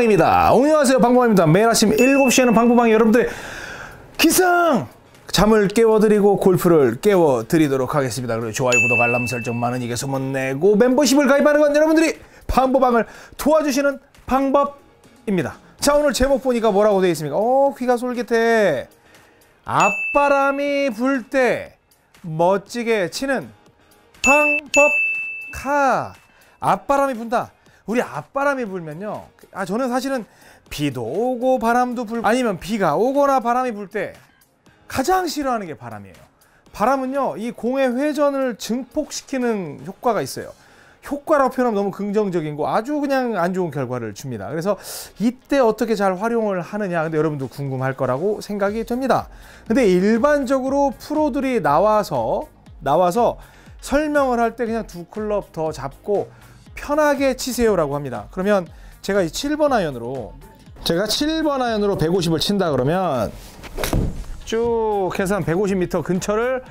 방보방입니다. 안녕하세요, 방보방입니다. 매일 아침 7시에는 방보방이 여러분들의 기상! 잠을 깨워드리고 골프를 깨워드리도록 하겠습니다. 그리고 좋아요, 구독, 알람 설정, 많은 이게 소문내고 멤버십을 가입하는 건 여러분들이 방보방을 도와주시는 방법입니다. 자, 오늘 제목 보니까 뭐라고 되어 있습니까? 귀가 솔깃해. 앞바람이 불 때 멋지게 치는 방법 카. 앞바람이 분다. 우리 앞바람이 불면요, 저는 사실은 비도 오고 바람도 불고, 아니면 비가 오거나 바람이 불 때 가장 싫어하는 게 바람이에요. 바람은요, 이 공의 회전을 증폭시키는 효과가 있어요. 효과라고 표현하면 너무 긍정적인 거, 아주 그냥 안 좋은 결과를 줍니다. 그래서 이때 어떻게 잘 활용을 하느냐, 근데 여러분도 궁금할 거라고 생각이 됩니다. 근데 일반적으로 프로들이 나와서 설명을 할 때 그냥 두 클럽 더 잡고 편하게 치세요 라고 합니다. 그러면 제가 이 7번 아이언으로 150을 친다 그러면 쭉 해서 한 150m 근처를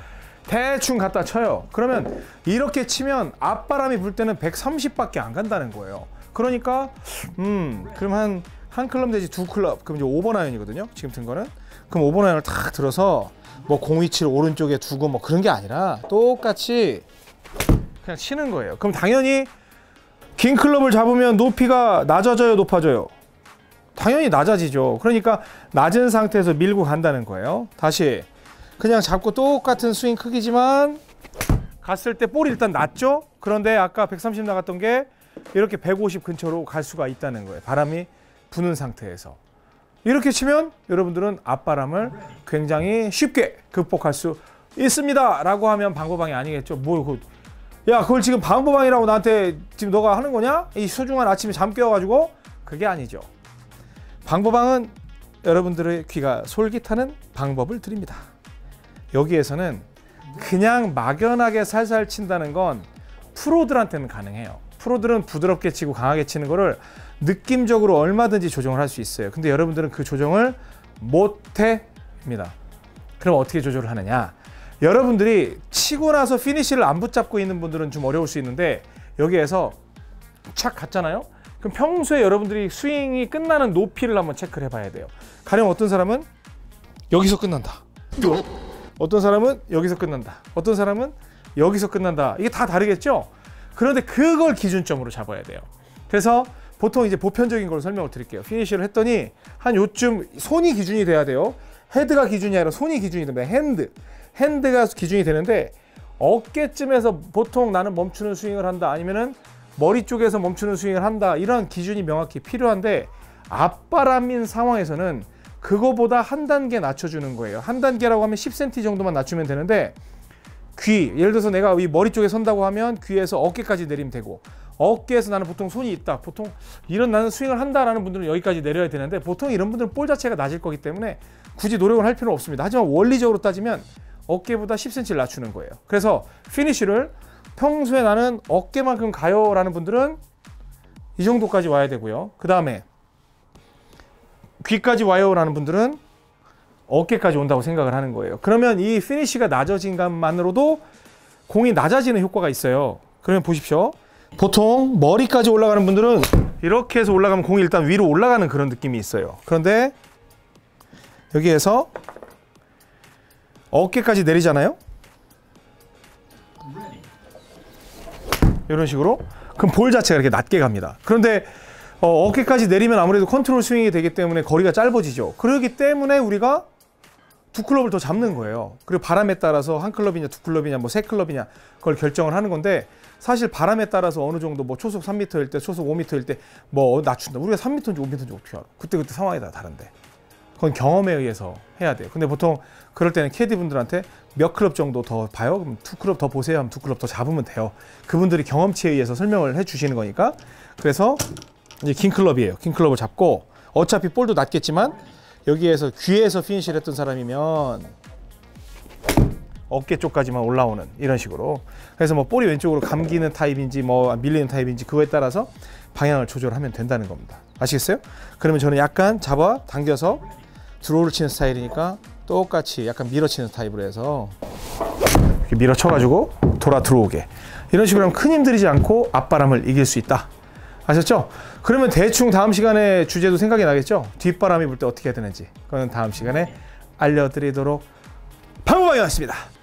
대충 갖다 쳐요. 그러면 이렇게 치면 앞바람이 불 때는 130밖에 안 간다는 거예요. 그러니까 그럼 한 클럽 내지 두 클럽, 그럼 이제 5번 아이언이거든요, 지금 든 거는. 그럼 5번 아이언을 탁 들어서 뭐 공 위치를 오른쪽에 두고 뭐 그런 게 아니라 똑같이 그냥 치는 거예요. 그럼 당연히 긴 클럽을 잡으면 높이가 낮아져요, 높아져요? 당연히 낮아지죠. 그러니까 낮은 상태에서 밀고 간다는 거예요. 다시 그냥 잡고 똑같은 스윙 크기지만 갔을 때 볼이 일단 낮죠? 그런데 아까 130 나갔던 게 이렇게 150 근처로 갈 수가 있다는 거예요. 바람이 부는 상태에서. 이렇게 치면 여러분들은 앞바람을 굉장히 쉽게 극복할 수 있습니다. 라고 하면 방보방이 아니겠죠. 야, 그걸 지금 방보방이라고 나한테 지금 너가 하는 거냐? 이 소중한 아침에 잠 깨워가지고. 그게 아니죠. 방보방은 여러분들의 귀가 솔깃하는 방법을 드립니다. 여기에서는 그냥 막연하게 살살 친다는 건 프로들한테는 가능해요. 프로들은 부드럽게 치고 강하게 치는 거를 느낌적으로 얼마든지 조정을 할 수 있어요. 근데 여러분들은 그 조정을 못해입니다. 그럼 어떻게 조절을 하느냐? 여러분들이 치고 나서 피니쉬를 안 붙잡고 있는 분들은 좀 어려울 수 있는데, 여기에서 착 갔잖아요? 그럼 평소에 여러분들이 스윙이 끝나는 높이를 한번 체크를 해봐야 돼요. 가령 어떤 사람은 여기서 끝난다, 어떤 사람은 여기서 끝난다, 어떤 사람은 여기서 끝난다. 이게 다 다르겠죠? 그런데 그걸 기준점으로 잡아야 돼요. 그래서 보통 이제 보편적인 걸 설명을 드릴게요. 피니쉬를 했더니 한 요쯤 손이 기준이 돼야 돼요. 헤드가 기준이 아니라 손이 기준이 됩니다. 핸드가 기준이 되는데, 어깨쯤에서 보통 나는 멈추는 스윙을 한다, 아니면은 머리 쪽에서 멈추는 스윙을 한다, 이런 기준이 명확히 필요한데, 앞바람인 상황에서는 그거보다 한 단계 낮춰주는 거예요. 한 단계라고 하면 10cm 정도만 낮추면 되는데, 예를 들어서 내가 이 머리 쪽에 선다고 하면 귀에서 어깨까지 내리면 되고, 어깨에서 나는 보통 손이 있다, 보통 이런 나는 스윙을 한다라는 분들은 여기까지 내려야 되는데, 보통 이런 분들은 볼 자체가 낮을 거기 때문에 굳이 노력을 할 필요는 없습니다. 하지만 원리적으로 따지면 어깨보다 10cm를 낮추는 거예요. 그래서 피니쉬를 평소에 나는 어깨만큼 가요 라는 분들은 이 정도까지 와야 되고요. 그 다음에 귀까지 와요 라는 분들은 어깨까지 온다고 생각을 하는 거예요. 그러면 이 피니쉬가 낮아진 것만으로도 공이 낮아지는 효과가 있어요. 그러면 보십시오. 보통 머리까지 올라가는 분들은 이렇게 해서 올라가면 공이 일단 위로 올라가는 그런 느낌이 있어요. 그런데 여기에서 어깨까지 내리잖아요? 이런 식으로. 그럼 볼 자체가 이렇게 낮게 갑니다. 그런데 어깨까지 내리면 아무래도 컨트롤 스윙이 되기 때문에 거리가 짧아지죠. 그렇기 때문에 우리가 두 클럽을 더 잡는 거예요. 그리고 바람에 따라서 한 클럽이냐 두 클럽이냐 뭐 세 클럽이냐 그걸 결정을 하는 건데, 사실 바람에 따라서 어느 정도 뭐 초속 3m일 때 초속 5m일 때 뭐 낮춘다. 우리가 3m인지 5m인지 어떻게 알아? 그때그때 상황이 다 다른데. 그건 경험에 의해서 해야 돼요. 근데 보통 그럴 때는 캐디분들한테 몇 클럽 정도 더 봐요? 그럼 두 클럽 더 보세요 하면 두 클럽 더 잡으면 돼요. 그분들이 경험치에 의해서 설명을 해 주시는 거니까. 그래서 이제 긴 클럽이에요. 긴 클럽을 잡고 어차피 볼도 낮겠지만, 여기에서 귀에서 피니쉬를 했던 사람이면 어깨 쪽까지만 올라오는 이런 식으로. 그래서 뭐 볼이 왼쪽으로 감기는 타입인지 뭐 밀리는 타입인지 그거에 따라서 방향을 조절하면 된다는 겁니다. 아시겠어요? 그러면 저는 약간 잡아 당겨서 드로우를 치는 스타일이니까 똑같이 약간 밀어치는 타입으로 해서 이렇게 밀어쳐가지고 돌아 들어오게, 이런 식으로 하면 큰 힘 들이지 않고 앞바람을 이길 수 있다. 아셨죠? 그러면 대충 다음 시간에 주제도 생각이 나겠죠? 뒷바람이 불 때 어떻게 해야 되는지. 그건 다음 시간에 알려드리도록 방법하게 왔습니다.